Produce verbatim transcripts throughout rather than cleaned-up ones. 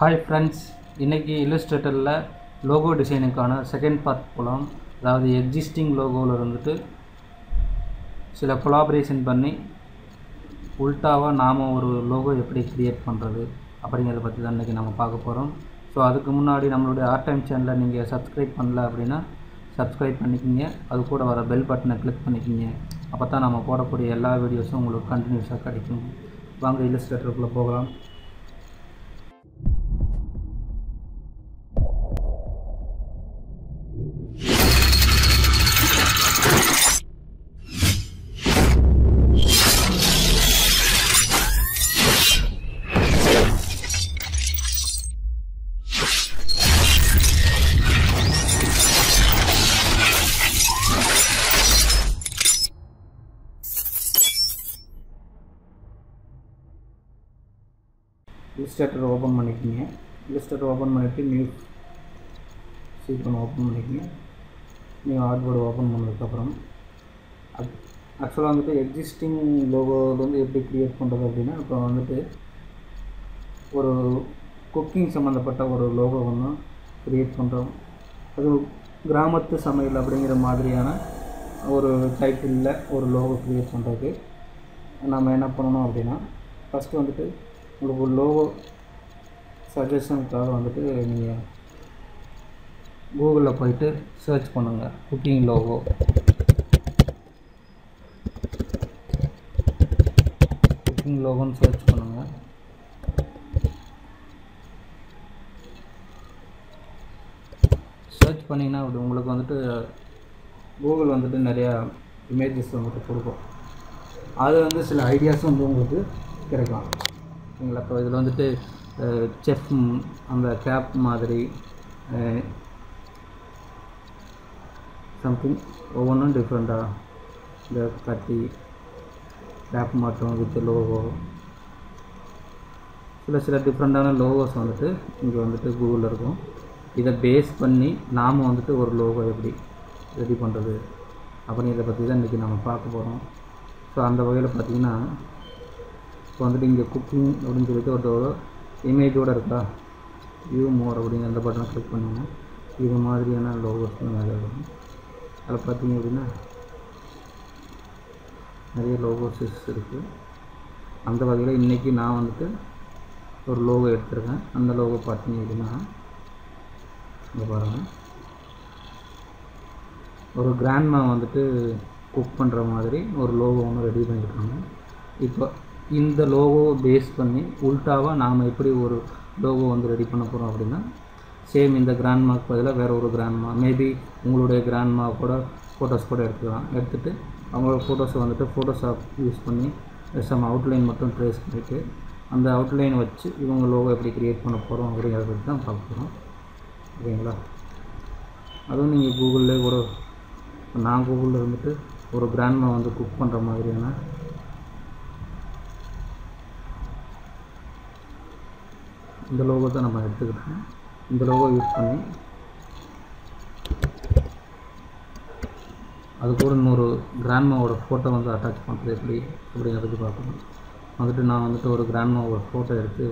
Hi friends, இன்னைக்கு Illustratorல logo டிசைனுக்கான செகண்ட் பார்ட் போலாம். அதாவது எக்ஸிஸ்டிங் லோகோல இருந்துட்டு சில collaboration பண்ணி உல்டாவா நாம ஒரு logo எப்படி கிரியேட் பண்றது அப்படிங்கறத பத்தி தான் இன்னைக்கு நாம பார்க்க போறோம். சோ அதுக்கு முன்னாடி நம்மளுடைய ஆர்ட் டைம் சேனலை நீங்க subscribe பண்ணல அப்படினா subscribe பண்ணிக்கங்க. அது கூட வர bell பட்டனை click பண்ணிக்கங்க. அப்பதான் நாம போடக்கூடிய எல்லா வீடியோஸும் உங்களுக்கு கண்டினியூஸா கிடைக்கும். வாங்க Illustratorக்குள்ள போகலாம். Illustrator open பண்ணிக்கிங்க. Illustrator open பண்ணிட்டு new sheet open பண்ணிக்கிங்க. new artboard open பண்ணதுக்கு அப்புறம் actually வந்து existing logo வந்து எப்படி create பண்றது அப்படினா இப்போ வந்து ஒரு cooking சம்பந்தப்பட்ட ஒரு logo ஒன்னு create பண்றோம். அது கிராமத்து சமையல் அப்படிங்கிற மாதிரியான ஒரு டைட்டில்ல ஒரு logo create பண்றதுக்கு நாம என்ன பண்ணனும் அப்படினா first வந்து உங்களுக்கு logo suggestion காக வந்துட்டு நீங்க Google ல போய்ட்டு search பண்ணுங்க cooking logo cooking logo ன்னு search பண்ணுங்க. search பண்ணீங்கன்னா உங்களுக்கு வந்துட்டு Google வந்துட்டு நிறைய images உங்களுக்கு கொடுக்கும். அது வந்து சில ideas வந்து உங்களுக்கு கிடைக்கும். இங்க அப்போ இதுல வந்துட்டு செஃப் அந்த கேப் மாதிரி something ஒவ்வொண்ணு டிஃபரண்டா இந்த கத்தி கேப் மாட்டோம் வித் லோகோ சில சில டிஃபரண்டான லோகோஸ் வந்துட்டு இங்க வந்துட்டு கூகுள்ல இருக்கும். இத பேஸ் பண்ணி நாம வந்துட்டு ஒரு லோகோ எப்படி ரெடி பண்றது அப்படி இத பத்தி தான் இன்னைக்கு நாம பார்க்க போறோம். சோ அந்த வகையில பாத்தீங்கன்னா So, if you have cooking, you can click on the image. View more, you can click on the logo. If you logo, you can click on the logo. If you click on the logo, you can click on இந்த logo base பண்ணி உல்டாவா நாம எப்படி ஒரு logo வந்து ready பண்ணப் போறோம் அப்படினா சேம் இந்த கிராண்ட்மாக்கு பதிலா வேற ஒரு கிராண்ட்மா மேபி உங்களுடைய கிராண்ட்மா கூட போட்டோஸ் கூட எடுத்துக்கலாம். எடுத்துட்டு அவங்களோட போட்டோஸ் வந்துட்டு போட்டோஷாப் யூஸ் பண்ணி சம் அவுட்லைன் மட்டும் ட்ரேஸ் பண்ணிட்டு அந்த அவுட்லைன் வச்சு இவங்க logo எப்படி கிரியேட் பண்ணப் போறோம் அப்படிங்கறத பத்தி தான் பார்க்க போறோம். ஓகேங்களா? அதுவும் நீங்க கூகுள்ல கூட நான் கூகுள்ல இருந்துட்டு ஒரு கிராண்ட்மா வந்து குக் பண்ற மாதிரியான இந்த logo தான் நம்ம எடுத்துக்கிட்டோம். இந்த logo யூஸ் பண்ணி அது கூட இன்னொரு கிராண்ட்மாவோட போட்டோ வந்து அட்டாச் பண்றது எப்படி அப்படிங்கிறதுக்கு பார்க்கணும். வந்துட்டு நான் வந்துட்டு ஒரு கிராண்ட்மாவோட போட்டோ எடுத்து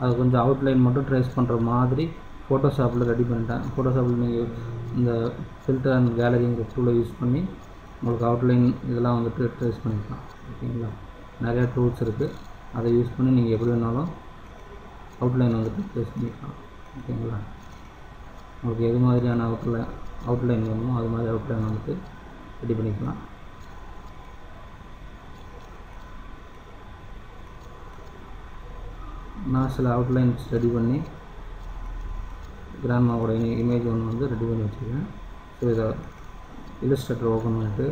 அது கொஞ்சம் அவுட்லைன் மட்டும் ட்ரேஸ் பண்ற மாதிரி போட்டோஷாப்ல ரெடி பண்ணிட்டேன். போட்டோஷாப்ல நீங்க இந்த filter and galleryங்கிற டூலை யூஸ் பண்ணி உங்களுக்கு அவுட்லைன் இதெல்லாம் வந்துட்டு ட்ரேஸ் பண்ணிக்கலாம். ஓகேங்களா? நிறைய டூல்ஸ் இருக்கு. அதை யூஸ் பண்ணி நீங்க எப்படி வேணாலும் outline வந்துட்டு பேஸ் பண்ணிக்கலாம். ஓகேங்களா? உங்களுக்கு எது மாதிரியான outline outline வேணுமோ அது மாதிரி outline வந்துட்டு ரெடி பண்ணிக்கலாம். நான் சில outlines ரெடி பண்ணி கிராண்ட்மாவோட image ஒன்று வந்து ரெடி பண்ணி வச்சிருக்கேன். ஸோ இதை Illustrator ஓப்பன் பண்ணிட்டு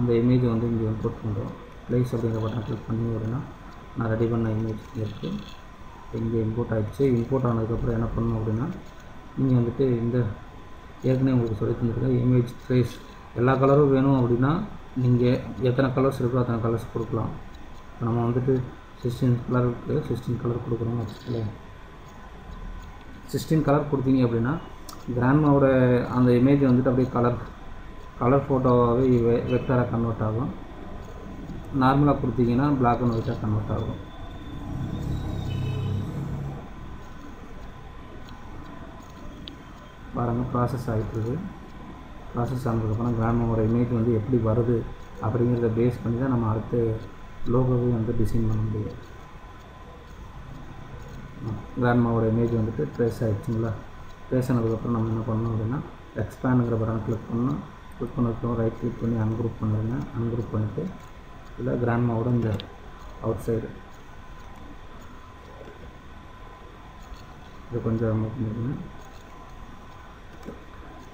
அந்த image வந்து இங்கே இம்போர்ட் பண்ணுறோம். place அப்படிங்கிற பட்டன் கிளிக் பண்ணி உடனே நான் ரெடி பண்ண image இருக்கு. இங்கே இம்போர்ட் ஆயிடுச்சு. இம்போர்ட் ஆனதுக்கு அப்புறம் என்ன பண்ணனும் அப்படினா நீங்க வந்துட்டு இந்த ஏற்கனவே உங்களுக்கு சொல்லி தந்திருக்கிற இமேஜ் ட்ரேஸ் எல்லா கலரும் வேணும் அப்படினா நீங்க எத்தனை கலர்ஸ் இருக்கோ அத்தனை கலர்ஸ் கொடுக்கலாம். நம்ம வந்துட்டு sixteen கலருக்கு sixteen கலர் கொடுக்கறோம். அப்படியே sixteen கலர் கொடுத்தீங்க அப்படினா கிராண்ட்மாவோட அந்த இமேஜ் வந்துட்டு அப்படியே கலர் கலர் போட்டோவாவே வெக்டாரா கன்வர்ட் ஆகும். நார்மலா கொடுத்தீங்கன்னா black and white-ஆ கன்வர்ட் ஆகும். பாருங்கள் ப்ராசஸ் ஆகிட்டுருக்கு. ப்ராசஸ் ஆனதுக்கப்புறம் கிராமோட இமேஜ் வந்து எப்படி வருது அப்படிங்கிறத பேஸ் பண்ணி தான் நம்ம அடுத்த லோகோவையும் வந்து டிசைன் பண்ண முடியும். கிராண்ட்மாவோட இமேஜ் வந்துட்டு ட்ரேஸ் ஆகிடுச்சுங்களா? ட்ரேஸ் ஆனதுக்கப்புறம் நம்ம என்ன பண்ணணும் அப்படின்னா எக்ஸ்பேண்டுங்கிற பட்டன் கிளிக் பண்ணணும். கிளிக் பண்ணிட்டோம், ரைட் கிளிக் பண்ணி அன்குரூப் பண்ணுறேங்க. அன்குரூப் பண்ணிவிட்டு இல்லை கிராண்ட்மாவோட இந்த அவுட் சைடு இது கொஞ்சம் பண்ணிடுங்க.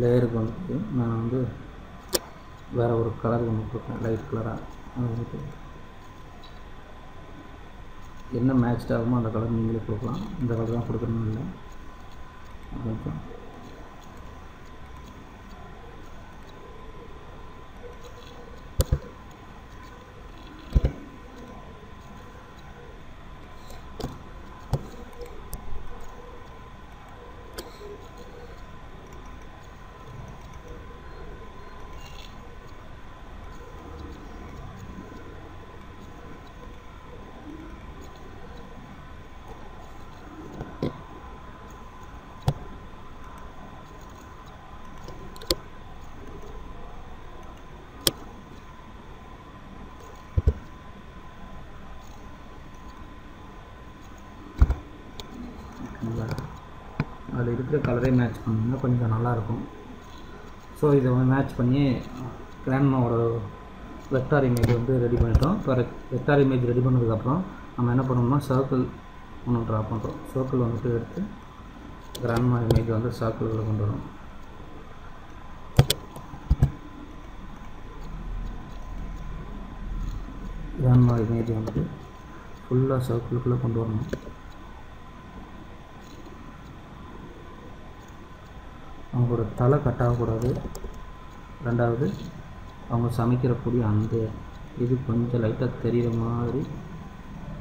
லேயருக்கு வந்துட்டு நான் வந்து வேறு ஒரு கலர் ஒன்று கொடுப்பேன், லைட் கலராக. அது வந்துட்டு என்ன மேட்ச் ஆகுமோ அந்த கலர் நீங்களே கொடுக்கலாம், இந்த கலர் தான் கொடுக்கணும் இல்லை. ஓகே, அதில் இருக்கிற கலரை மேட்ச் பண்ணிங்கன்னா கொஞ்சம் நல்லாயிருக்கும். ஸோ இதை மேட்ச் பண்ணி கிராண்ட்மாவோட வெக்டார் இமேஜ் வந்து ரெடி பண்ணிட்டோம். இப்போ வெக்டார் இமேஜ் ரெடி பண்ணதுக்கப்புறம் நம்ம என்ன பண்ணோம்னா சர்க்கிள் ஒன்று ட்ரா பண்ணுறோம். சர்க்கிள் வந்துட்டு எடுத்து கிராண்ட்மா இமேஜ் வந்து சர்க்கிளில் கொண்டு வரும். கிராண்ட்மா இமேஜ் வந்துட்டு ஃபுல்லாக சர்க்கிளுக்குள்ளே கொண்டு வரணும். அவங்களோட தலை கட்டாகக்கூடாது. ரெண்டாவது அவங்க சமைக்கிறக்கூடிய அந்த இது கொஞ்சம் லைட்டாக தெரிகிற மாதிரி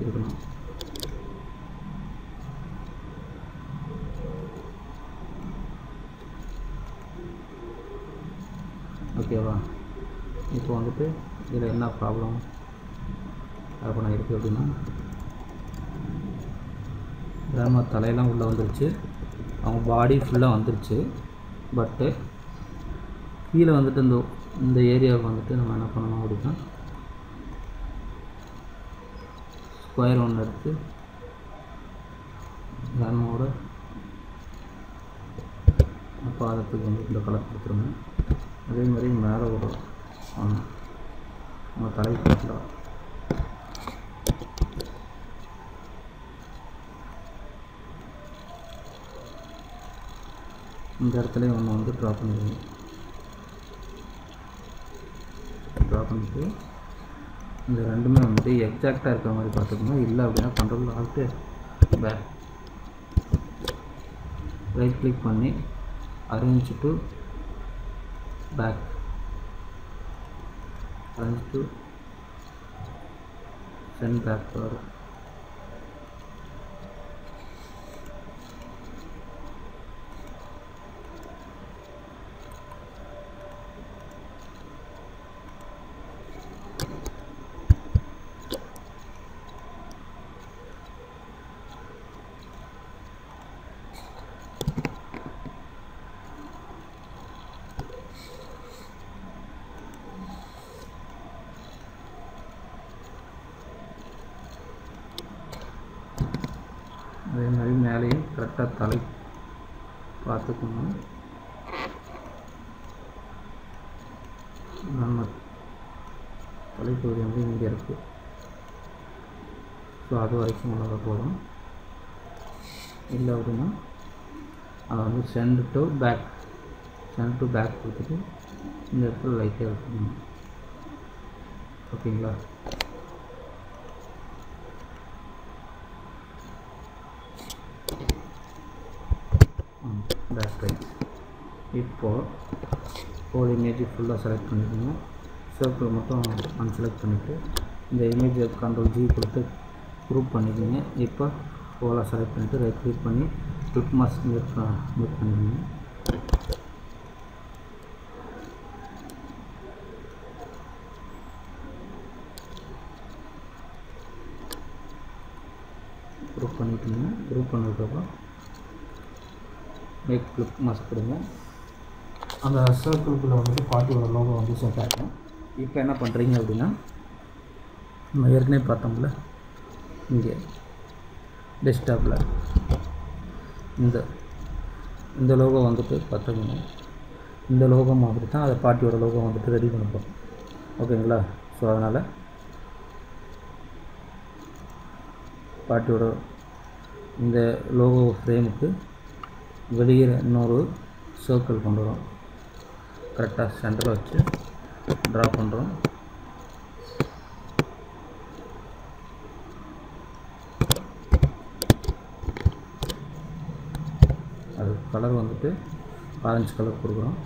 இருக்கணும். ஓகேவா? இப்போ வந்துட்டு இதில் என்ன ப்ராப்ளம் அப்படின்னா இருக்குது அப்படின்னா கிராம தலையெல்லாம் உள்ளே வந்துருச்சு, அவங்க பாடி ஃபுல்லாக வந்துருச்சு. பட்டு கீழே வந்துட்டு இந்த இந்த ஏரியாவுக்கு வந்துட்டு நம்ம என்ன பண்ணணும் அப்படின்னா ஸ்கொயர் ஒன்று எடுத்து கிராண்ட்மாவோட பாதத்துக்கு வந்து இந்த கலர் கொடுத்துருங்க. அதே மாதிரி மேலே ஒரு ஆமாம் நம்ம தலை கொடுத்துருவோம். இந்த இடத்துல ஒன்று வந்து ட்ரா பண்ணிடுவோம். ட்ரா பண்ணிட்டு இந்த ரெண்டுமே வந்துட்டு எக்ஸாக்டாக இருக்கிற மாதிரி பார்த்துக்கணும். இல்லை அப்படின்னா கண்ட்ரோல் ஆகிட்டு பேக் ரைட் கிளிக் பண்ணி arrange to back arrange to send back வரும். அதே மாதிரி மேலேயும் கரெக்டாக தலை பார்த்துக்கணும். நம்ம தலைப்பகுதி வந்து இங்கே இருக்குது. ஸோ அது வரைக்கும் உள்ளதாக போதும். இல்லை அப்படின்னா அதை வந்து send to back send to back கொடுத்துட்டு இந்த இடத்துல லைட்டாக எடுத்துக்கணும். ஓகேங்களா? That's right. இப்போ ஒரு இமேஜ் ஃபுல்லாக செலக்ட் பண்ணிக்கோங்க. சர்க்கிள் மட்டும் அன்செலக்ட் பண்ணிவிட்டு இந்த இமேஜை கண்ட்ரோல் ஜி கொடுத்து குரூப் பண்ணிக்கோங்க. இப்போ ஓலாக செலக்ட் பண்ணிவிட்டு ரைட் கிளிக் பண்ணி கிளிக் மாஸ்க் மியூட் பண்ணிக்கோங்க. குரூப் பண்ணிக்கிங்க. குரூப் பண்ணதுக்கப்புறம் மேக் கிளிக் மாஸ்க் கொடுங்க. அந்த சர்க்கிள்குள்ளே வந்துட்டு பார்ட்டியோட லோகோ வந்து செட் ஆகிடும். இப்போ என்ன பண்ணுறீங்க அப்படின்னா, நம்ம ஏற்கனவே பார்த்தோம்ல இங்கே டெஸ்க்டாப்பில் இந்த இந்த லோகோ வந்துட்டு பார்த்தோம்னா இந்த லோகோ மாதிரி தான் அதை பார்ட்டியோட லோகோ வந்துட்டு ரெடி பண்ணுவோம். ஓகேங்களா? ஸோ அதனால் பார்ட்டியோட இந்த லோகோ ஃப்ரேமுக்கு வெளியே இன்னொரு சர்க்கிள் கொண்டு வரோம். கரெக்டாக சென்டரில் வச்சு ட்ரா பண்ணுறோம். அது கலர் வந்துட்டு ஆரஞ்சு கலர் கொடுக்குறோம்.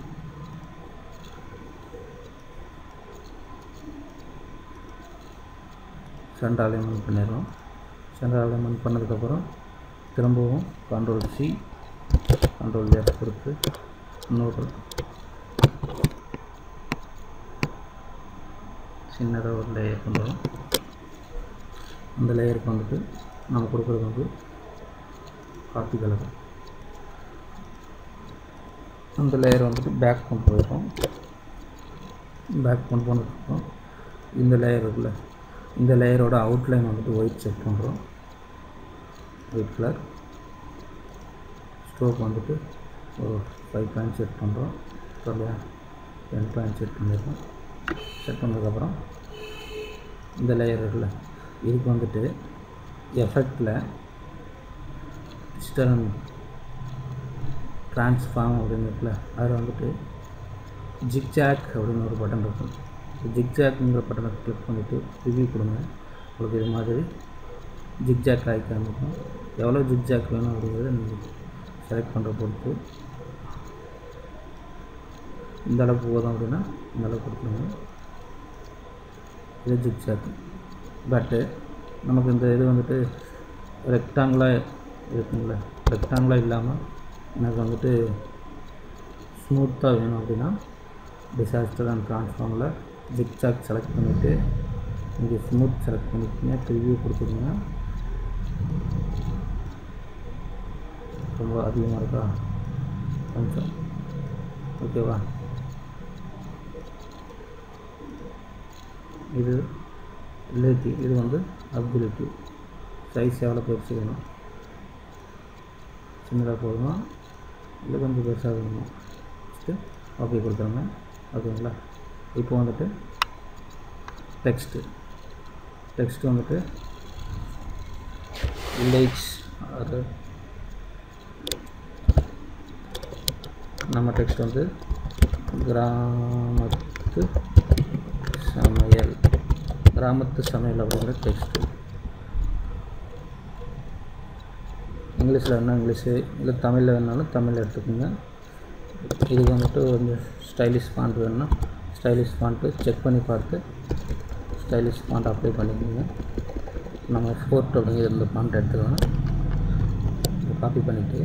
சென்டர் அலைன்மெண்ட் பண்ணிடுறோம். சென்டர் அலைன்மெண்ட் பண்ணதுக்கப்புறம் திரும்பவும் கண்ட்ரோல் சி கண்ட்ரோல் ஜாஸ் கொடுத்து இன்னொரு சின்னதாக ஒரு லேயர் பண்ணுறோம். அந்த லேயருக்கு வந்துட்டு நம்ம கொடுக்குறது வந்து காப்பி கலர். அந்த லேயர் வந்துட்டு பேக் கொண்டு போயிருக்கோம். பேக் கொண்டு போனதுக்கப்புறம் இந்த லேயர் இருக்குல்ல, இந்த லேயரோட அவுட்லைன் வந்துட்டு ஒயிட் செட் பண்ணுறோம். ஒயிட் கலர் ஸ்ட்ரோக் வந்துட்டு ஒரு ஃபைவ் பாயிண்ட் செட் பண்ணுறோம். சரியா? டென் பாயிண்ட் செட் பண்ணியிருக்கோம். செட் பண்ணதுக்கப்புறம் இந்த லேயர் இருக்குல்ல, இதுக்கு வந்துட்டு எஃபெக்டில் டிஜிட்டல் ட்ரான்ஸ்ஃபார்ம் அப்படின்னு இருக்குல்ல, அதில் வந்துட்டு ஜிக்ஜாக் அப்படின்னு ஒரு பட்டன் இருக்கும். ஜிக்ஜாக்குங்கிற பட்டனை கிளிக் பண்ணிவிட்டு ரிவ்யூ கொடுங்க. உங்களுக்கு இது மாதிரி ஜிக்ஜாக் ஆகிக்காமிக்கும். எவ்வளோ ஜிக்ஜாக் வேணும் அப்படிங்கிறத நீங்கள் செலக்ட் பண்ணுற பொறுத்து இந்த அளவுக்கு போதும் அப்படின்னா இந்த அளவுக்கு கொடுத்துருங்க. இது ஜிக்ஜாக். பட்டு நமக்கு இந்த இது வந்துட்டு ரெக்டாங்கிளாக இருக்குங்களா, ரெக்டாங்கிளாக இல்லாமல் எனக்கு வந்துட்டு ஸ்மூத்தாக வேணும் அப்படின்னா டிசாஸ்டர் அண்ட் ட்ரான்ஸ்ஃபார்மில் ஜிக்ஜாக் செலக்ட் பண்ணிவிட்டு இங்கே ஸ்மூத் செலக்ட் பண்ணிக்கிங்க. ப்ரிவியூ கொடுத்துருங்க. ரொம்ப அதிகமாக இருக்கா? கொஞ்சம் ஓகேவா? இது ரிலேட்டிவ், இது வந்து அப்ஜெக்டிவ். சைஸ் எவ்வளோ பெருசு வேணும்? சின்னதாக போதுமா இல்லை கொஞ்சம் பெருசாக வேணுமா? ஃபஸ்ட்டு ஓகே கொடுத்துருங்க. ஓகேங்களா? இப்போ வந்துட்டு டெக்ஸ்ட்டு டெக்ஸ்ட்டு வந்துட்டு வில்லேஜ். அது நம்ம டெக்ஸ்ட் வந்து கிராமத்து சமையல் கிராமத்து சமையல் அப்படிங்கிற டெக்ஸ்ட்டு. இங்கிலீஷில் வேணால் இங்கிலீஷு, இல்லை தமிழில் வேணாலும் தமிழில் எடுத்துக்கோங்க. இதுக்கு வந்துட்டு கொஞ்சம் ஸ்டைலிஷ் ஃபாண்ட் வேணும்னா ஸ்டைலிஷ் ஃபாண்ட்டு செக் பண்ணி பார்த்து ஸ்டைலிஷ் ஃபாண்ட் அப்ளை பண்ணிக்கோங்க. நம்ம ஃபோர்ட் அப்படிங்கிற இந்த ஃபாண்ட் எடுத்துக்கோங்க. காப்பி பண்ணிவிட்டு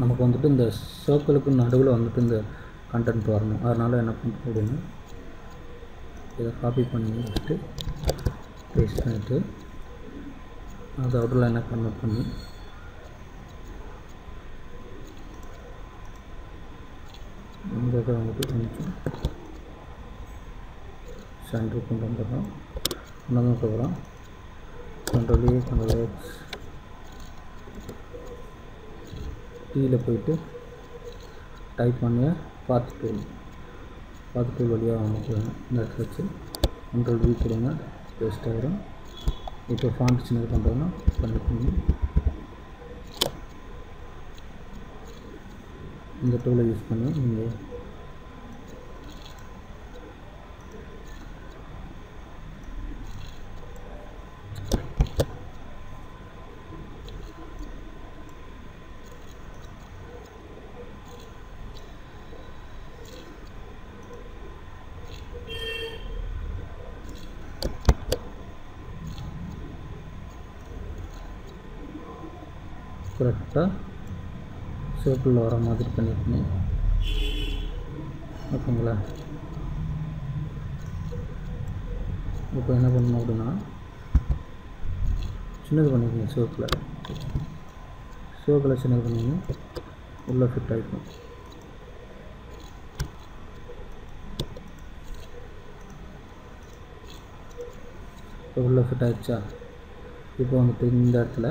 நமக்கு வந்துட்டு இந்த சர்க்கிளுக்கு நடுவில் வந்துட்டு இந்த கண்டென்ட் வரணும். அதனால் என்ன பண்ணுறோம் அப்படின்னா இதை காப்பி பண்ணி வச்சுட்டு பேஸ்ட் பண்ணிவிட்டு அது அவுட்ல என்ன பண்ண பண்ணி இந்த இதை வந்துட்டு கொஞ்சம் சென்ட்ரு கொண்டு வந்துடுறோம். கொண்டதுக்கப்புறம் கண்ட்ரோலே கண்ட்ரோல் கீழில் போயிட்டு டைப் பண்ணி பார்த்து டூல் பார்த்து டூல் வழியாக நமக்கு நெட் வச்சு கண்ட்ரோல் வி கொடுங்க. பேஸ்ட் ஆகிடும். இப்போ ஃபாண்ட் சின்ன பண்ணுறோன்னா பண்ணிக்கோங்க. இந்த டூலை யூஸ் பண்ணி நீங்கள் correct circle or another connecting. Open up on mode now. Channel one is circle. Circle channel one is full of type. Full of type. If on the in that la,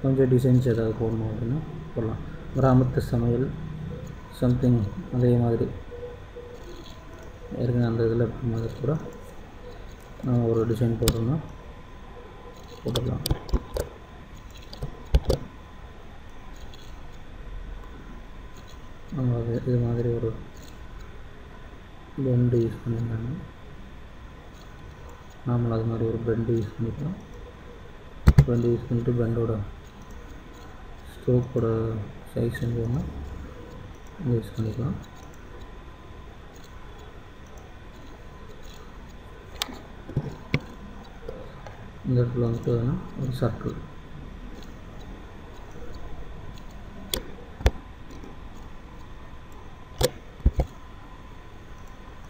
conjure design chada form mode na. Pola. Ramat samayal something. Adey madri. Ergan andar la madri pura. Now we design for now. Put it down. Now this madri or bend use करने लाना. नाम लाज मारे और bend use करना. Bend use करने bend aura stroke aura size and बोलना use करने का. That belongs to a circle.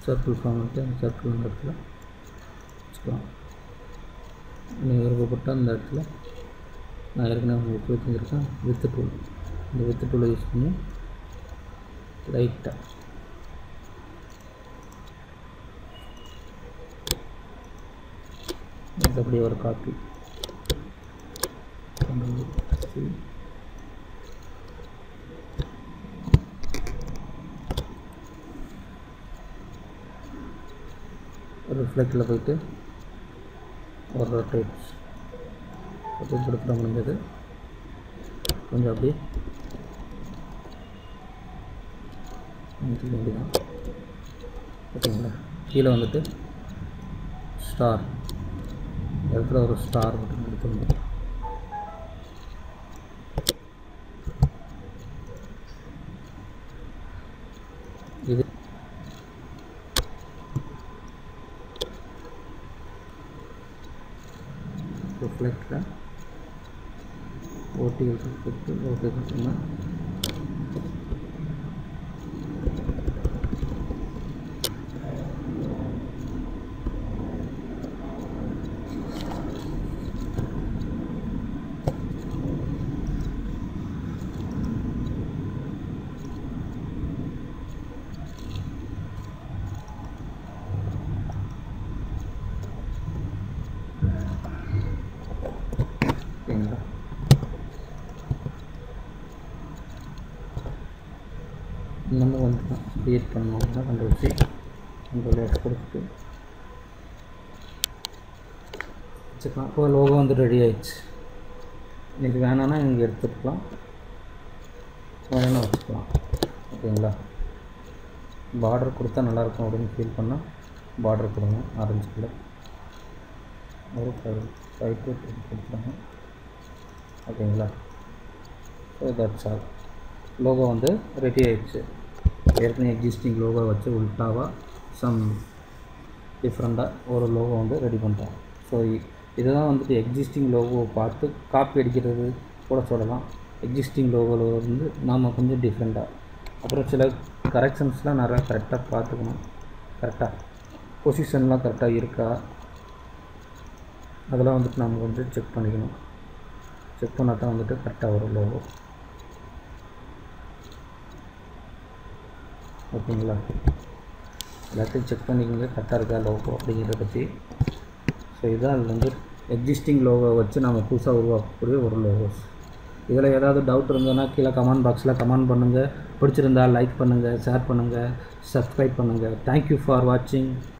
Circle form circle in that one. Never go button that one. I recommend with the tool. The with the tool is new. Light. W or copy. C. Reflect level or rotate. Okay, star. After our star button, this reflect the O T reflect. Number one, create from number one, see, and the last for two. It's a logo on the radiates. If you want to get the plan, why not? Okay, border kurta and other coding field for now. Border kurta, orange color. Okay, try to take it. Okay, so that's all. Logo on the radiates. Existing logo வச்சு உள்டாவா some different ஒரு logo வந்து ready பண்றாங்க so இதுதான் வந்து existing logo பார்த்து copy அடிக்கிறது கூட சொல்லலாம் existing logo ல வந்து நாம கொஞ்சம் டிஃபரண்டா அப்புறம் சில கரெக்ஷன்ஸ்லாம் நிறைய கரெக்ட்டா பாத்துக்கணும் கரெக்ட்டா பொசிஷன்லாம் கரெக்ட்டா இருக்கா அதெல்லாம் வந்து நாம கொஞ்சம் செக் பண்ணிக்கணும் செக் பண்ணா தான் வந்து கரெக்ட்டா வரும் logo. Okay, let's check the logo. So, this is existing logo. This is the logo. If you have any doubt, please comment box, comment, like, share, subscribe. Thank you for watching.